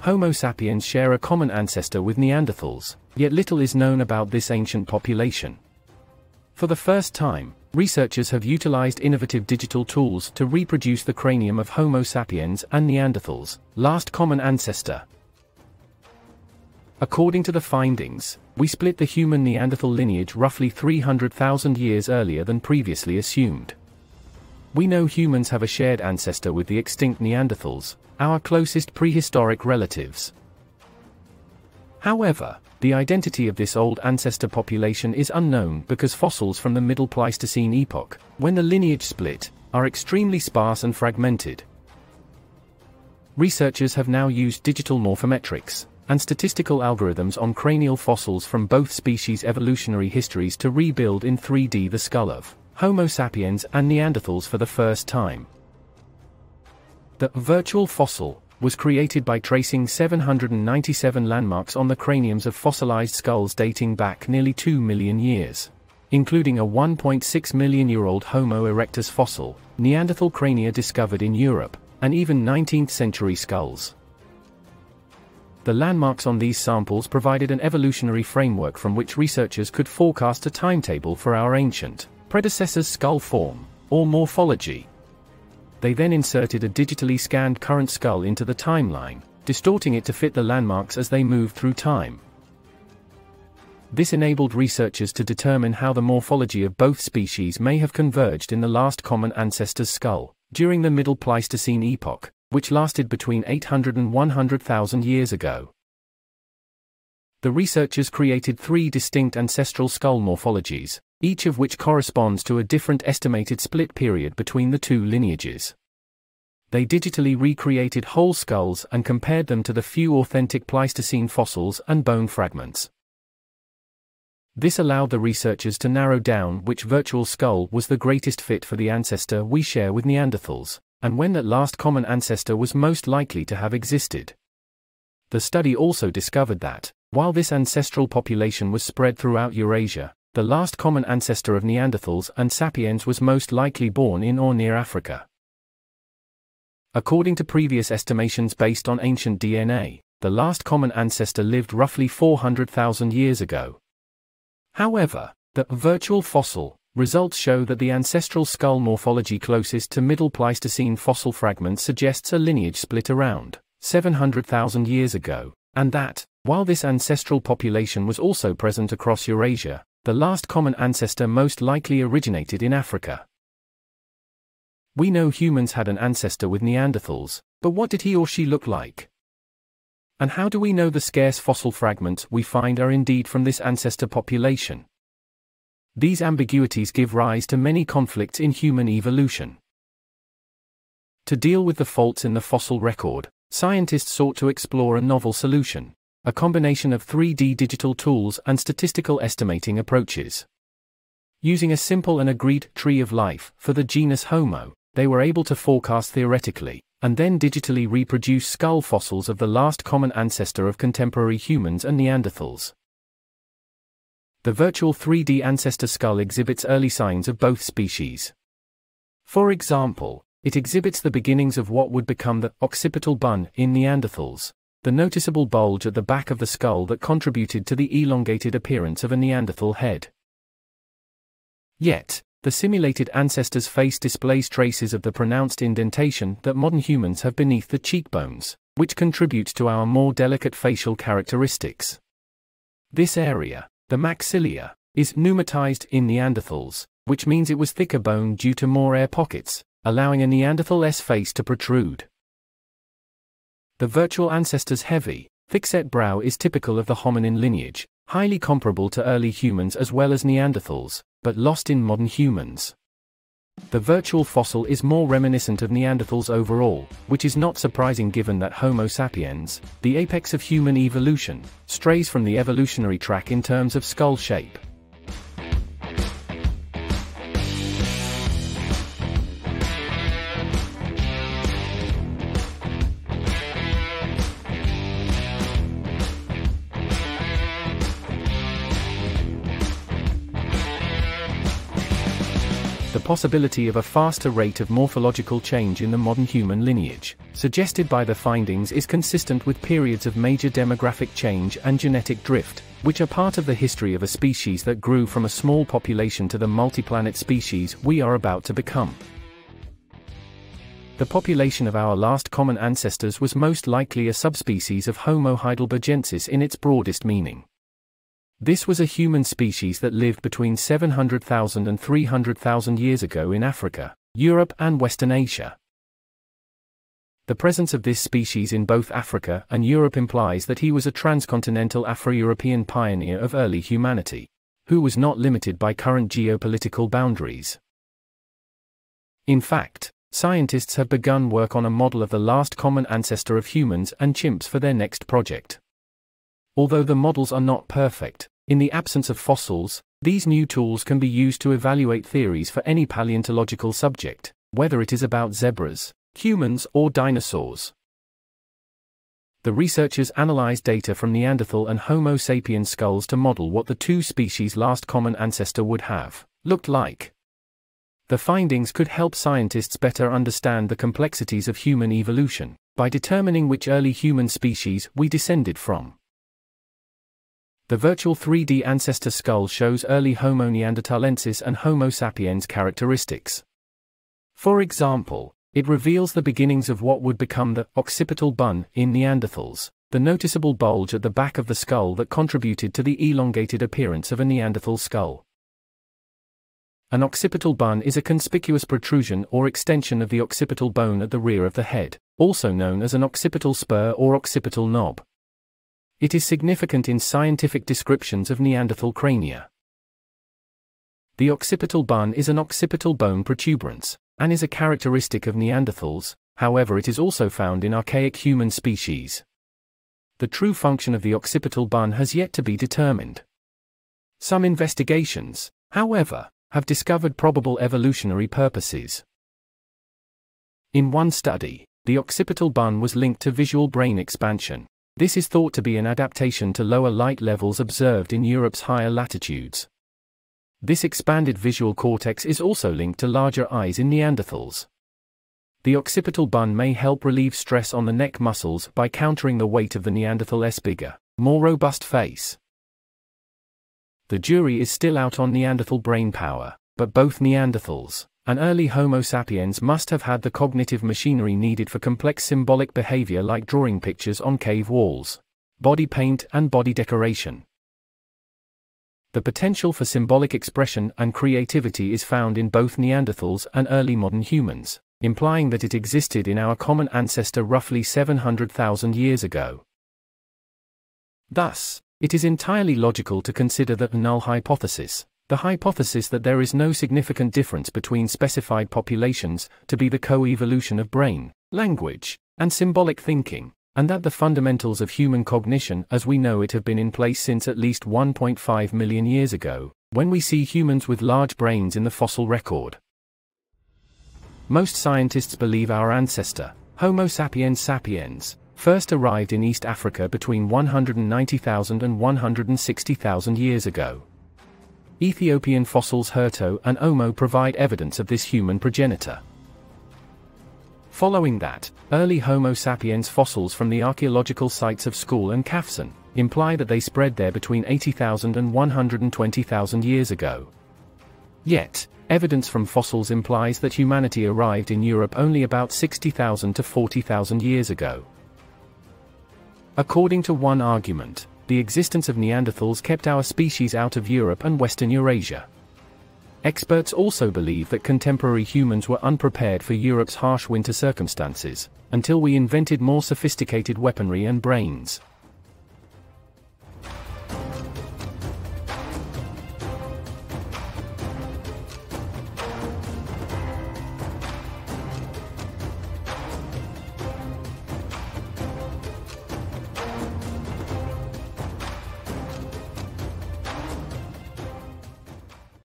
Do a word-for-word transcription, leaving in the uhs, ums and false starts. Homo sapiens share a common ancestor with Neanderthals, yet little is known about this ancient population. For the first time, researchers have utilized innovative digital tools to reproduce the cranium of Homo sapiens and Neanderthals, last common ancestor. According to the findings, we split the human Neanderthal lineage roughly three hundred thousand years earlier than previously assumed. We know humans have a shared ancestor with the extinct Neanderthals, our closest prehistoric relatives. However, the identity of this old ancestor population is unknown because fossils from the Middle Pleistocene epoch, when the lineage split, are extremely sparse and fragmented. Researchers have now used digital morphometrics and statistical algorithms on cranial fossils from both species' evolutionary histories to rebuild in three D the skull of Homo sapiens and Neanderthals for the first time. The virtual fossil was created by tracing seven hundred ninety-seven landmarks on the craniums of fossilized skulls dating back nearly two million years, including a one point six million year old Homo erectus fossil, Neanderthal crania discovered in Europe, and even nineteenth century skulls. The landmarks on these samples provided an evolutionary framework from which researchers could forecast a timetable for our ancient predecessors' skull form, or morphology. They then inserted a digitally scanned current skull into the timeline, distorting it to fit the landmarks as they moved through time. This enabled researchers to determine how the morphology of both species may have converged in the last common ancestor's skull, during the Middle Pleistocene epoch, which lasted between eight hundred and one hundred thousand years ago. The researchers created three distinct ancestral skull morphologies, each of which corresponds to a different estimated split period between the two lineages. They digitally recreated whole skulls and compared them to the few authentic Pleistocene fossils and bone fragments. This allowed the researchers to narrow down which virtual skull was the greatest fit for the ancestor we share with Neanderthals, and when that last common ancestor was most likely to have existed. The study also discovered that, while this ancestral population was spread throughout Eurasia, the last common ancestor of Neanderthals and Sapiens was most likely born in or near Africa. According to previous estimations based on ancient D N A, the last common ancestor lived roughly four hundred thousand years ago. However, the virtual fossil results show that the ancestral skull morphology closest to Middle Pleistocene fossil fragments suggests a lineage split around seven hundred thousand years ago, and that, while this ancestral population was also present across Eurasia, the last common ancestor most likely originated in Africa. We know humans had an ancestor with Neanderthals, but what did he or she look like? And how do we know the scarce fossil fragments we find are indeed from this ancestor population? These ambiguities give rise to many conflicts in human evolution. To deal with the faults in the fossil record, scientists sought to explore a novel solution: a combination of three D digital tools and statistical estimating approaches. Using a simple and agreed tree of life for the genus Homo, they were able to forecast theoretically, and then digitally reproduce skull fossils of the last common ancestor of contemporary humans and Neanderthals. The virtual three D ancestor skull exhibits early signs of both species. For example, it exhibits the beginnings of what would become the occipital bun in Neanderthals, the noticeable bulge at the back of the skull that contributed to the elongated appearance of a Neanderthal head. Yet, the simulated ancestor's face displays traces of the pronounced indentation that modern humans have beneath the cheekbones, which contributes to our more delicate facial characteristics. This area, the maxilla, is pneumatized in Neanderthals, which means it was thicker bone due to more air pockets, allowing a Neanderthal's face to protrude. The virtual ancestor's heavy, thick-set brow is typical of the hominin lineage, highly comparable to early humans as well as Neanderthals, but lost in modern humans. The virtual fossil is more reminiscent of Neanderthals overall, which is not surprising given that Homo sapiens, the apex of human evolution, strays from the evolutionary track in terms of skull shape. The possibility of a faster rate of morphological change in the modern human lineage, suggested by the findings is consistent with periods of major demographic change and genetic drift, which are part of the history of a species that grew from a small population to the multiplanet species we are about to become. The population of our last common ancestors was most likely a subspecies of Homo heidelbergensis in its broadest meaning. This was a human species that lived between seven hundred thousand and three hundred thousand years ago in Africa, Europe and Western Asia. The presence of this species in both Africa and Europe implies that he was a transcontinental Afro-European pioneer of early humanity, who was not limited by current geopolitical boundaries. In fact, scientists have begun work on a model of the last common ancestor of humans and chimps for their next project. Although the models are not perfect, in the absence of fossils, these new tools can be used to evaluate theories for any paleontological subject, whether it is about zebras, humans, or dinosaurs. The researchers analyzed data from Neanderthal and Homo sapiens skulls to model what the two species' last common ancestor would have looked like. The findings could help scientists better understand the complexities of human evolution by determining which early human species we descended from. The virtual three D ancestor skull shows early Homo neanderthalensis and Homo sapiens characteristics. For example, it reveals the beginnings of what would become the occipital bun in Neanderthals, the noticeable bulge at the back of the skull that contributed to the elongated appearance of a Neanderthal skull. An occipital bun is a conspicuous protrusion or extension of the occipital bone at the rear of the head, also known as an occipital spur or occipital knob. It is significant in scientific descriptions of Neanderthal crania. The occipital bun is an occipital bone protuberance, and is a characteristic of Neanderthals, however it is also found in archaic human species. The true function of the occipital bun has yet to be determined. Some investigations, however, have discovered probable evolutionary purposes. In one study, the occipital bun was linked to visual brain expansion. This is thought to be an adaptation to lower light levels observed in Europe's higher latitudes. This expanded visual cortex is also linked to larger eyes in Neanderthals. The occipital bun may help relieve stress on the neck muscles by countering the weight of the Neanderthal's bigger, more robust face. The jury is still out on Neanderthal brain power, but both Neanderthals and early Homo sapiens must have had the cognitive machinery needed for complex symbolic behavior like drawing pictures on cave walls, body paint and body decoration. The potential for symbolic expression and creativity is found in both Neanderthals and early modern humans, implying that it existed in our common ancestor roughly seven hundred thousand years ago. Thus, it is entirely logical to consider the null hypothesis, the hypothesis that there is no significant difference between specified populations, to be the co-evolution of brain, language, and symbolic thinking, and that the fundamentals of human cognition as we know it have been in place since at least one point five million years ago, when we see humans with large brains in the fossil record. Most scientists believe our ancestor, Homo sapiens sapiens, first arrived in East Africa between one hundred ninety thousand and one hundred sixty thousand years ago. Ethiopian fossils Herto and Omo provide evidence of this human progenitor. Following that, early Homo sapiens fossils from the archaeological sites of Skhul and Qafzeh imply that they spread there between eighty thousand and one hundred twenty thousand years ago. Yet, evidence from fossils implies that humanity arrived in Europe only about sixty thousand to forty thousand years ago. According to one argument, the existence of Neanderthals kept our species out of Europe and Western Eurasia. Experts also believe that contemporary humans were unprepared for Europe's harsh winter circumstances, until we invented more sophisticated weaponry and brains.